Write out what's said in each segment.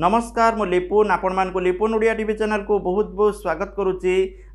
नमस्कार मु लिपुन आपण मान को लिपुन ओडिया टीवी चैनल को बहुत बहुत स्वागत करुच्ची।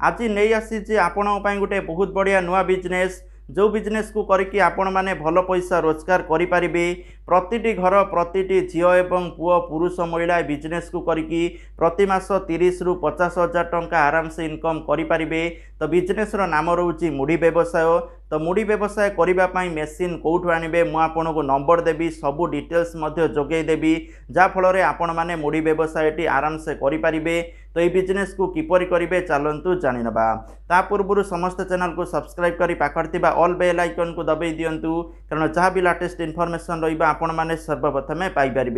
आज नहीं आसी आपण गोटे बहुत बढ़िया नुआ बिजनेस जो बिजनेस को करके आपण माने भल पैसा रोजगार करें। प्रतिटी घर प्रतिटी झीओ एवं पुओ पुरुष महिला बिजनेस को करके प्रतिमास 30 रु 50 हजार टंका आराम से इनकम करें। तो बिजनेस रो नाम रोचे मुढ़ी व्यवसाय। तो मुढ़ी व्यवसाय करने मेसीन कौटू आनबे मुझे नंबर देवी सबू डिटेल्स जोगेदेवी जहाँफल आपण मैंने मुढ़ी व्यवसायटी आराम से करें। तो ये बिजनेस को किपर करेंगे चलतु जाणीनवा। ता पूर्व समस्त चैनल को सब्सक्राइब कर पाखर ऑल बेल आइकन को दबाई दिंतु कारण जहाँ भी लेटेस्ट इनफॉरमेशन रही आपण मैंने सर्वप्रथमें पाइपर।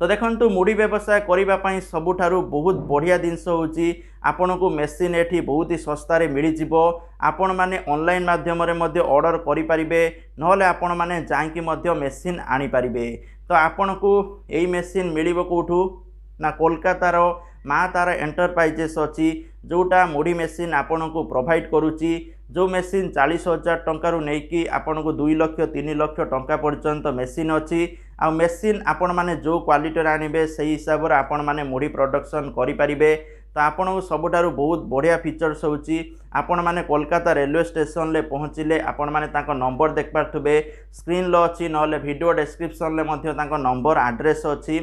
तो देखो मुढ़ी व्यवसाय करने सबुठारु बहुत बढ़िया जिनस होची आपण को मेसीन एठी बहुत ही सस्तारे मिल आपण माने ऑनलाइन माध्यम ऑर्डर करें ना आपण मैंने जाकि मेसीन आनीपारे। तो आपण को यही मेसीन मिल कौटू ना कोलकातार माँ तारा एंटरप्राइजेस अच्छी जोटा मुढ़ी मेसीन आपण को प्रोवाइड करुच्ची। जो मेसीन 40 हजार टंकार नहींकि आपण को 2 लक्ष 3 लक्ष टंका पर्यंत मेसीन अच्छी। आ मेसीन आपण माने जो क्वालिटी आनिबे सही हिसाब से आपण माने मुढ़ी प्रोडक्शन करें। तो आपण को सबुठारु बहुत बढ़िया फीचर्स होची। आपण माने कोलकाता रेलवे स्टेशन ले पहुँचले आपण माने तांको नंबर देख पारथुबे स्क्रीन लो अच्छी ना वीडियो डिस्क्रिप्शन ले मध्ये तांको नंबर एड्रेस अच्छी।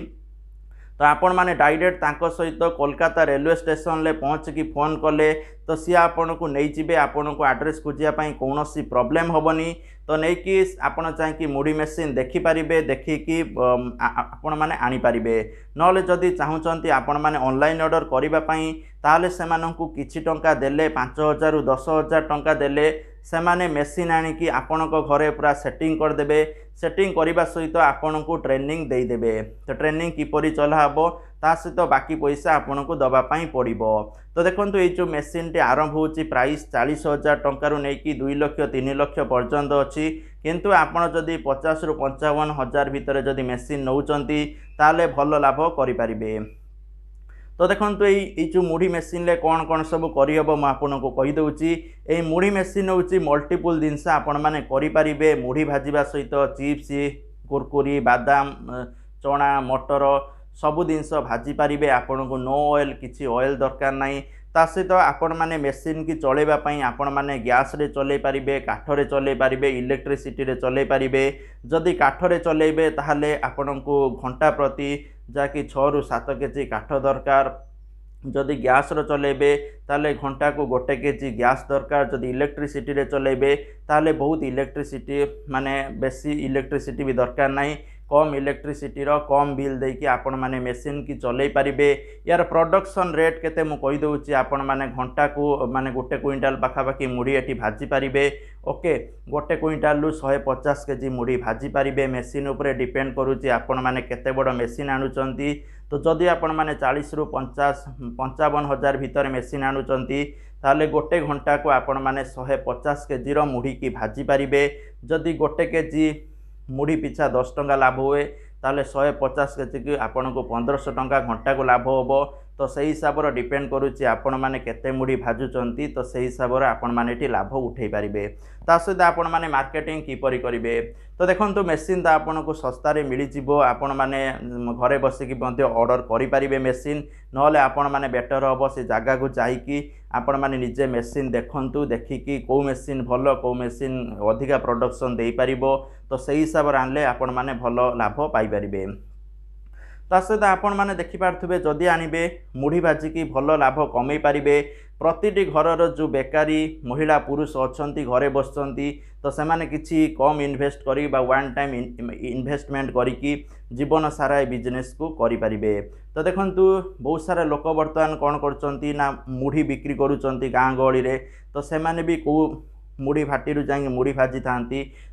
तो आपण माने डायरेक्ट तांको सहित कोलकाता रेलवे स्टेशन ले पहुँच की फोन कले तो सी आपण को नहीं जीवे। आपण को एड्रेस खोजापी कौन सी प्रॉब्लम होबनी। तो नहीं कि आपण चाहे मुढ़ी मेसीन देखिपारे देखिकी आपण माने आनीपारे ना जदि चाहूँगी आपण माने ऑनलाइन ऑर्डर करने ताले से मानकु किछि टंका देले 5 हजार 10 हजार टंका देले से माने मेसीन आनिकी आपण को घरे पूरा सेटिंग करदेबे। सेटिंग करने सहित आपण को ट्रेनिंग देदेबे। तो ट्रेनिंग किपरि चला हबो ता सहित बाकी पैसा आपण को दबापाई पड़ो। तो देखो ये जो मेसीन टी आरंभ होची प्राइस 40 हजार टंकार नहींकि 2 लक्ष 3 लक्ष पर्यंत अच्छी। किंतु आपण जदि 50 रु 55 हजार भितर जदि मेसीन नौचंती ताले भल लाभ करें। तो देखो ये जो मुढ़ी मेसीन ले कौन कौन सब करहब मुझे आपन को कहीदे। ये मुढ़ी मेसीन होची मल्टीपुल जिनस आपण माने करें। मुढ़ी भाजवा सहित चिप्स कुरकुरी बादाम चना मटर सबु जिनस भाजी पारे। आपण को नो ऑयल किसी ऑयल दरकार ना ता सहित आपण माने मेसीन की चलैवाई आपण माने गैस रे चलै पारे काठरे चलै पारे इलेक्ट्रिसिटी रे चलै पारे। जदि काठरे चलैबे ताहले आपण को घंटा प्रति जाकि 6 रु 7 केजी काठ दरकार। जदि गैस रो चलैबे ताहले घंटा को 1 केजी गैस दरकार। जदि इलेक्ट्रिसिटी रे चलैबे ताहले बहुत इलेक्ट्रिसिटी माने बेसी इलेक्ट्रिसिटी भी दरकार नाई। कम इलेक्ट्रिसिटी रो कम बिल देकी आपण माने मेसीन की चलै पारे। यार प्रोडक्शन रेट केते मु कहि दउची आपण माने घंटा को माने 1 क्विंटाल पाखापाखि मुढ़ी एटी भाजी पारे। ओके 1 क्विंटाल 150 केजी मुढ़ी भाजी पारे। मेसीन उपरे डिपेंड करुची आपण माने केते बड़ मेसीन आनुचंती। तो जदि आपण माने 40 रु 55 हजार भितर मेसीन आनुचंती ताले गोटे घंटा को आपण माने 150 केजी रो मुढ़ी की भाजी पारे। जदि 1 केजी मुढ़ी पिछा 10 टंका लाभ हुए ताले 150 केजी की आपण को 1500 टंका घंटा को लाभ होबो। तो सही हिसाब से डिपेंड करुच्ची आपण माने केते मुढ़ी भाजुचंती। तो सही हिसाब से आपण माने एटी लाभ उठाई पारे। ता सहित आपण माने मार्केटिंग किपरि करिवे। तो देखो मेसीन तो आपण को सस्तारे मिल जिवो। आपण माने घरे बसिकी मध्ये ऑर्डर करि पारिबे मेसीन नहले आपण माने बेटर होबो से जागा को जाईकी आपण माने निजे मेसीन देखंतु देखिकी को मेसीन भलो को मेसीन अधिका प्रोडक्शन दे पारिबो। तो सही हिसाब से आनले आपण माने भलो लाभ पाई पारिबे। ता सहित आपण माने देखि पारथुबे जदि आनिबे मुढ़ी भाजी की भलो लाभ कमे पारिबे। प्रतिटी घरर जो बेकारी महिला पुरुष अछंती घरे बसचंती तो सेमाने किछि कम इन्वेस्ट करी बा वन टाइम इन्वेस्टमेंट करी जीवन सारा ए बिजनेस को करि पारिबे। तो देखंतु बहुत सारा लोक वर्तमान कौन करचंती ना मुढ़ी बिक्री करूचंती गाँ गहली रे। तो सेमाने भी को मुढ़ी भाटी जाएंगे मुढ़ी भाजी था।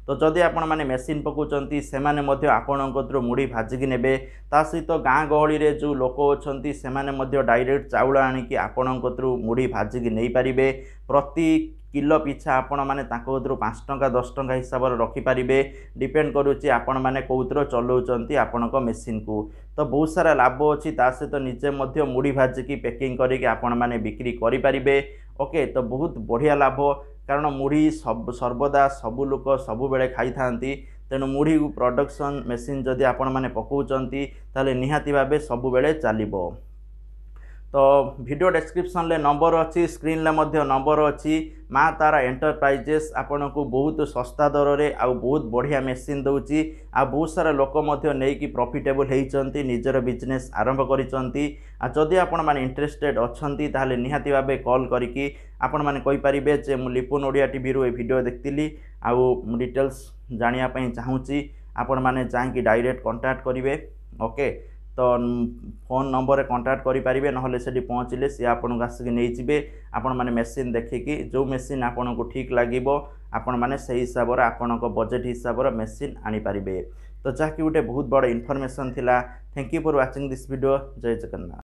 तो जदि आपण माने मेसीन पकाउचंती सेमाने मध्य आपण कोतरो मुढ़ी भाजिकी नेबे। ता सहित तो गाँ गहली रे जो लोक अछंती सेमाने मध्य डायरेक्ट चाउल आनिकी आपण कोतरो मुढ़ी भाजिकी नहीं पारिबे। प्रति किलो पिछा आपण माने ताको कोतरो 5 टंका 10 टंका हिसाब से रखिपारे। डिपेंड करुच्ची आपण माने कोतरो चलाउचंती आपण को मेसीन को। तो बहुत सारा लाभ अच्छी। ता सहित निजे मध्य मुढ़ी भाजिकी पैकिंग करिकी आपण माने बिक्री करिपारे। ओके तो बहुत बढ़िया लाभ कारण मुढ़ी सब सर्वदा सबू लोक सबुबले खाई था। तेणु मुढ़ी प्रोडक्शन मेसीन जदि आपण मैंने पकाउछंती ताले निहाती भाबे सब बेले चलिबो। तो वीडियो डिस्क्रिप्शन ले नंबर अच्छी, स्क्रीन ले मध्य नंबर अच्छी। माँ तारा एंटरप्राइजेस आपण को बहुत सस्ता दर रे आ बहुत बढ़िया मेसीन दउची आ बहुत सारा लोक मध्य नै कि प्रॉफिटेबल हेइचंती निजर बिजनेस आरंभ करिसंती। आ जदि आपण माने इंटरेस्टेड अछंती ताले निहाती भाबे कॉल करिकि आपण माने कहि परिबे जे मु लिपुन ओडिया टीवी रो ए वीडियो देखतिली आ मु डिटेल्स जानिया पई चाहूची। आपण माने चाहि कि डायरेक्ट कांटेक्ट करिवे। ओके, तो फोन नंबर कांटेक्ट करें ना से पहुँचले सी आपको आसिक नहीं जाए। आपण मैंने मेसीन देखिकी जो मेसीन आपन को ठीक लगे आपण मैंने से हिसाब से आपण बजेट हिसाब से मेसीन आनीपर। तो जहाँकि गोटे बहुत बड़ा इनफॉरमेशन थिला। Thank you for watching this video. जय जगन्नाथ।